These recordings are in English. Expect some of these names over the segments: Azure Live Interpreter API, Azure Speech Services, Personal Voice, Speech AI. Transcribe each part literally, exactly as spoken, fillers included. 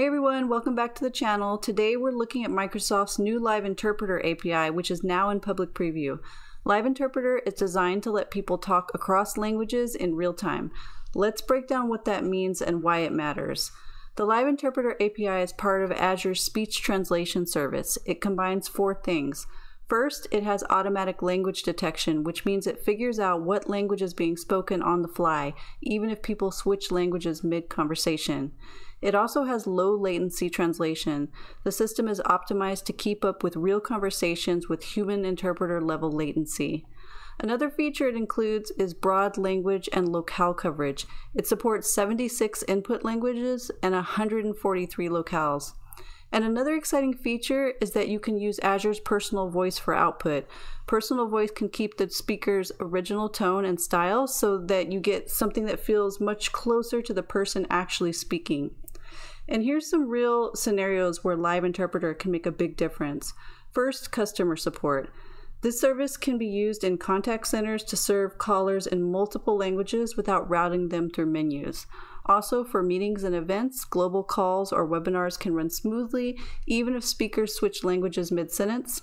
Hey everyone, welcome back to the channel. Today we're looking at Microsoft's new Live Interpreter A P I, which is now in public preview. Live Interpreter is designed to let people talk across languages in real time. Let's break down what that means and why it matters. The Live Interpreter A P I is part of Azure's Speech Translation Service. It combines four things. First, it has automatic language detection, which means it figures out what language is being spoken on the fly, even if people switch languages mid-conversation. It also has low latency translation. The system is optimized to keep up with real conversations with human interpreter level latency. Another feature it includes is broad language and locale coverage. It supports seventy-six input languages and one hundred forty-three locales. And another exciting feature is that you can use Azure's Personal Voice for output. Personal Voice can keep the speaker's original tone and style so that you get something that feels much closer to the person actually speaking. And here's some real scenarios where Live Interpreter can make a big difference. First, customer support. This service can be used in contact centers to serve callers in multiple languages without routing them through menus. Also, for meetings and events, global calls or webinars can run smoothly, even if speakers switch languages mid-sentence.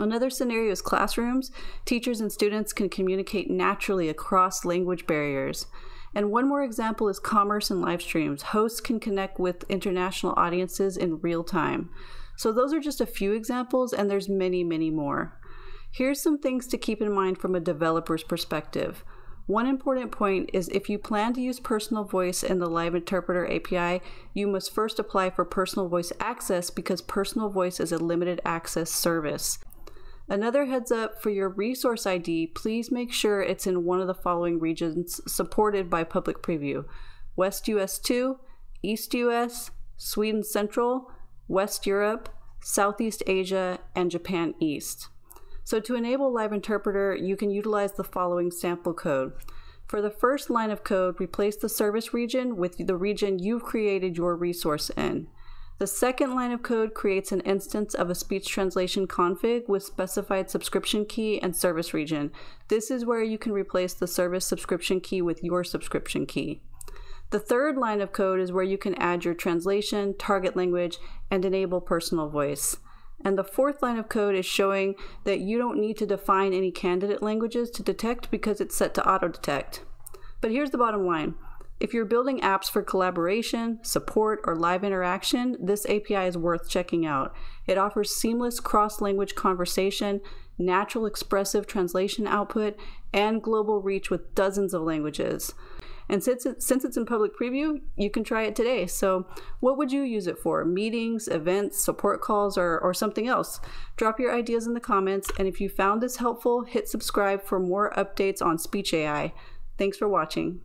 Another scenario is classrooms. Teachers and students can communicate naturally across language barriers. And one more example is commerce and live streams. Hosts can connect with international audiences in real time. So those are just a few examples, and there's many, many more. Here's some things to keep in mind from a developer's perspective. One important point is if you plan to use Personal Voice in the Live Interpreter A P I, you must first apply for Personal Voice access because Personal Voice is a limited access service. Another heads up for your resource I D, please make sure it's in one of the following regions supported by public preview: West U S two, East U S, Sweden Central, West Europe, Southeast Asia, and Japan East. So to enable Live Interpreter, you can utilize the following sample code. For the first line of code, replace the service region with the region you've created your resource in. The second line of code creates an instance of a speech translation config with specified subscription key and service region. This is where you can replace the service subscription key with your subscription key. The third line of code is where you can add your translation, target language, and enable Personal Voice. And the fourth line of code is showing that you don't need to define any candidate languages to detect because it's set to auto-detect. But here's the bottom line. If you're building apps for collaboration, support, or live interaction, this A P I is worth checking out. It offers seamless cross-language conversation, natural expressive translation output, and global reach with dozens of languages. And since, it, since it's in public preview, you can try it today. So what would you use it for? Meetings, events, support calls, or, or something else? Drop your ideas in the comments. And if you found this helpful, hit subscribe for more updates on Speech A I. Thanks for watching.